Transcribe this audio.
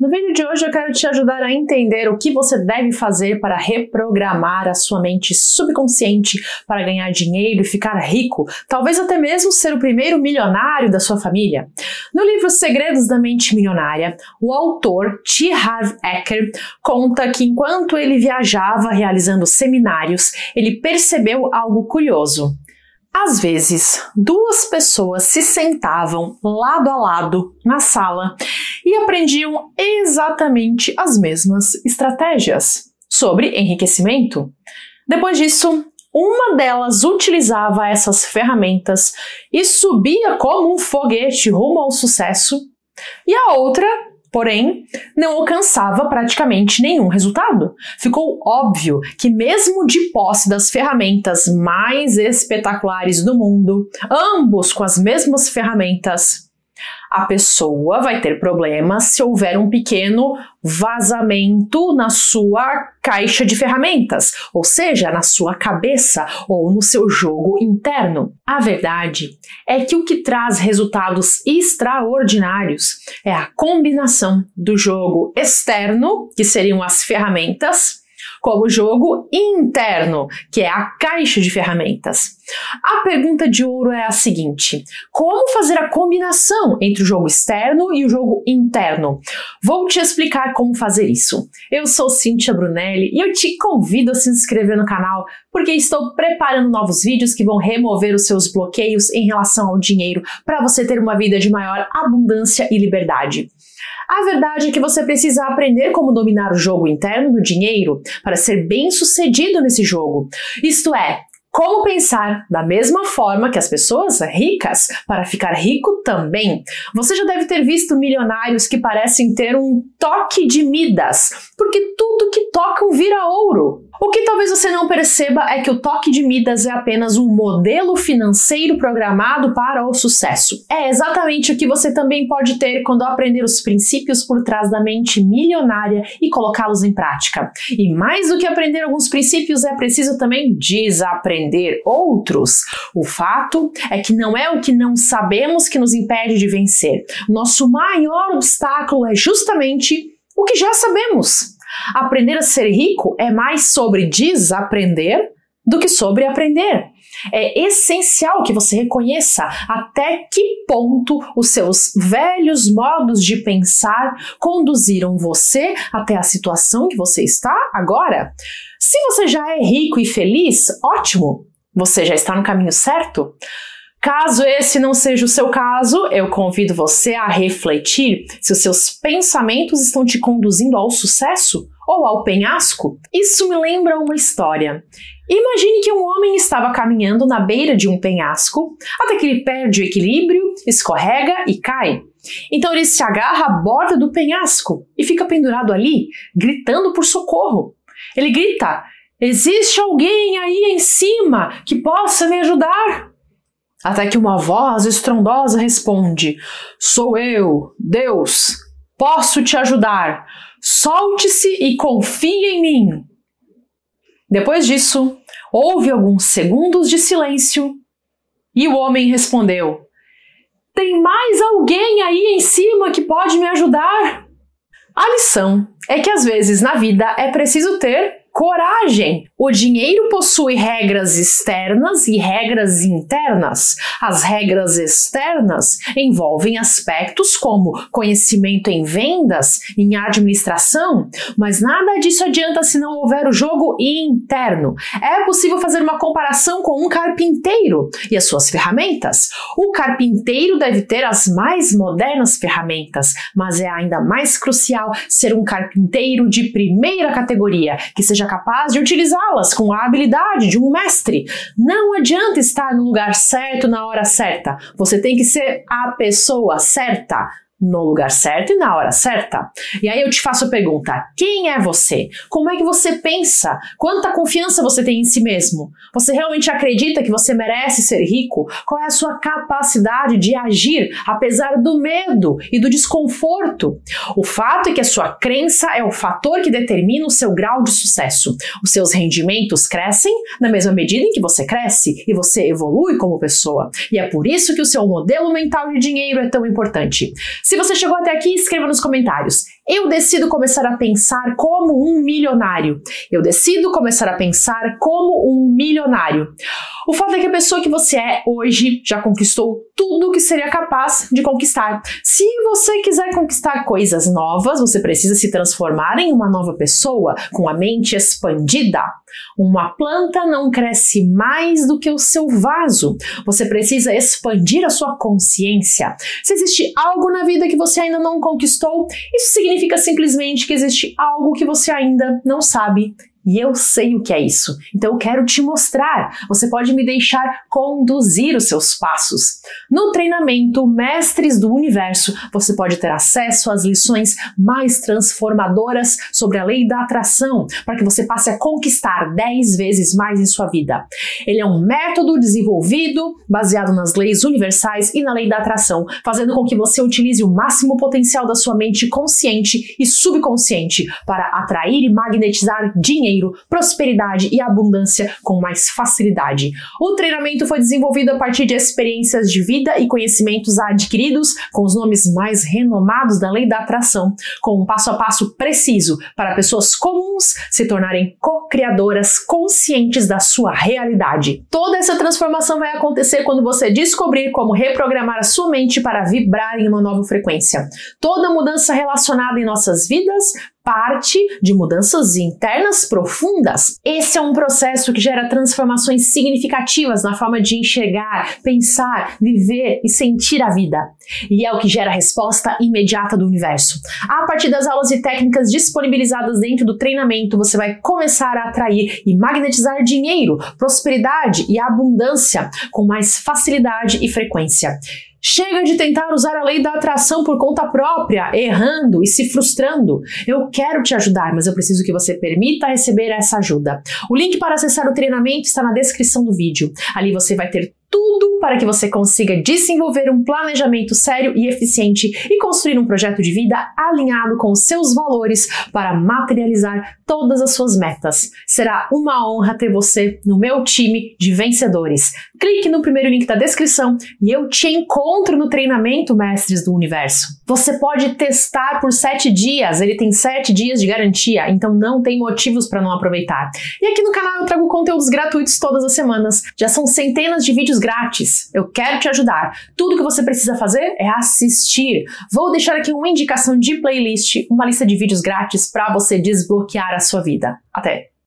No vídeo de hoje eu quero te ajudar a entender o que você deve fazer para reprogramar a sua mente subconsciente para ganhar dinheiro e ficar rico, talvez até mesmo ser o primeiro milionário da sua família. No livro Segredos da Mente Milionária, o autor T. Harv Eker conta que enquanto ele viajava realizando seminários, ele percebeu algo curioso. Às vezes, duas pessoas se sentavam lado a lado na sala e aprendiam exatamente as mesmas estratégias sobre enriquecimento. Depois disso, uma delas utilizava essas ferramentas e subia como um foguete rumo ao sucesso, e a outra, porém, não alcançava praticamente nenhum resultado. Ficou óbvio que mesmo de posse das ferramentas mais espetaculares do mundo, ambos com as mesmas ferramentas, a pessoa vai ter problemas se houver um pequeno vazamento na sua caixa de ferramentas, ou seja, na sua cabeça ou no seu jogo interno. A verdade é que o que traz resultados extraordinários é a combinação do jogo externo, que seriam as ferramentas, com o jogo interno, que é a caixa de ferramentas. A pergunta de ouro é a seguinte: como fazer a combinação entre o jogo externo e o jogo interno? Vou te explicar como fazer isso. Eu sou Cíntia Brunelli e eu te convido a se inscrever no canal, porque estou preparando novos vídeos que vão remover os seus bloqueios em relação ao dinheiro para você ter uma vida de maior abundância e liberdade. A verdade é que você precisa aprender como dominar o jogo interno do dinheiro para ser bem-sucedido nesse jogo. Isto é, como pensar da mesma forma que as pessoas ricas para ficar rico também. Você já deve ter visto milionários que parecem ter um toque de Midas, porque tudo que tocam vira ouro. O que talvez você não perceba é que o toque de Midas é apenas um modelo financeiro programado para o sucesso. É exatamente o que você também pode ter quando aprender os princípios por trás da mente milionária e colocá-los em prática. E mais do que aprender alguns princípios, é preciso também desaprender outros. O fato é que não é o que não sabemos que nos impede de vencer. Nosso maior obstáculo é justamente o que já sabemos. Aprender a ser rico é mais sobre desaprender do que sobre aprender. É essencial que você reconheça até que ponto os seus velhos modos de pensar conduziram você até a situação que você está agora. Se você já é rico e feliz, ótimo! Você já está no caminho certo. Caso esse não seja o seu caso, eu convido você a refletir se os seus pensamentos estão te conduzindo ao sucesso ou ao penhasco. Isso me lembra uma história. Imagine que um homem estava caminhando na beira de um penhasco, até que ele perde o equilíbrio, escorrega e cai. Então ele se agarra à borda do penhasco e fica pendurado ali, gritando por socorro. Ele grita: "Existe alguém aí em cima que possa me ajudar?" Até que uma voz estrondosa responde: "Sou eu, Deus, posso te ajudar, solte-se e confie em mim." Depois disso, houve alguns segundos de silêncio e o homem respondeu: "Tem mais alguém aí em cima que pode me ajudar?" A lição é que às vezes na vida é preciso ter coragem. O dinheiro possui regras externas e regras internas. As regras externas envolvem aspectos como conhecimento em vendas, em administração, mas nada disso adianta se não houver o jogo interno. É possível fazer uma comparação com um carpinteiro e as suas ferramentas. O carpinteiro deve ter as mais modernas ferramentas, mas é ainda mais crucial ser um carpinteiro de primeira categoria, que seja capaz de utilizá-las com a habilidade de um mestre. Não adianta estar no lugar certo na hora certa. Você tem que ser a pessoa certa, no lugar certo e na hora certa. E aí eu te faço a pergunta: quem é você? Como é que você pensa? Quanta confiança você tem em si mesmo? Você realmente acredita que você merece ser rico? Qual é a sua capacidade de agir, apesar do medo e do desconforto? O fato é que a sua crença é o fator que determina o seu grau de sucesso. Os seus rendimentos crescem na mesma medida em que você cresce e você evolui como pessoa. E é por isso que o seu modelo mental de dinheiro é tão importante. Se você chegou até aqui, escreva nos comentários: Eu decido começar a pensar como um milionário. Eu decido começar a pensar como um milionário. O fato é que a pessoa que você é hoje já conquistou tudo o que seria capaz de conquistar. Se você quiser conquistar coisas novas, você precisa se transformar em uma nova pessoa, com a mente expandida. Uma planta não cresce mais do que o seu vaso. Você precisa expandir a sua consciência. Se existe algo na vida que você ainda não conquistou, isso significa simplesmente que existe algo que você ainda não sabe. E eu sei o que é isso, então eu quero te mostrar. Você pode me deixar conduzir os seus passos. No treinamento Mestres do Universo, você pode ter acesso às lições mais transformadoras sobre a lei da atração, para que você passe a conquistar 10 vezes mais em sua vida. Ele é um método desenvolvido, baseado nas leis universais e na lei da atração, fazendo com que você utilize o máximo potencial da sua mente consciente e subconsciente para atrair e magnetizar dinheiro, prosperidade e abundância com mais facilidade. O treinamento foi desenvolvido a partir de experiências de vida e conhecimentos adquiridos com os nomes mais renomados da lei da atração, com um passo a passo preciso para pessoas comuns se tornarem co-criadoras conscientes da sua realidade. Toda essa transformação vai acontecer quando você descobrir como reprogramar a sua mente para vibrar em uma nova frequência. Toda mudança relacionada em nossas vidas parte de mudanças internas profundas. Esse é um processo que gera transformações significativas na forma de enxergar, pensar, viver e sentir a vida. E é o que gera a resposta imediata do universo. A partir das aulas e técnicas disponibilizadas dentro do treinamento, você vai começar a atrair e magnetizar dinheiro, prosperidade e abundância com mais facilidade e frequência. Chega de tentar usar a lei da atração por conta própria, errando e se frustrando. Eu quero te ajudar, mas eu preciso que você permita receber essa ajuda. O link para acessar o treinamento está na descrição do vídeo. Ali você vai ter tudo para que você consiga desenvolver um planejamento sério e eficiente e construir um projeto de vida alinhado com os seus valores para materializar todas as suas metas. Será uma honra ter você no meu time de vencedores. Clique no primeiro link da descrição e eu te encontro no treinamento Mestres do Universo. Você pode testar por 7 dias, ele tem 7 dias de garantia, então não tem motivos para não aproveitar. E aqui no canal eu trago conteúdos gratuitos todas as semanas, já são centenas de vídeos grátis. Eu quero te ajudar. Tudo que você precisa fazer é assistir. Vou deixar aqui uma indicação de playlist, uma lista de vídeos grátis para você desbloquear a sua vida. Até!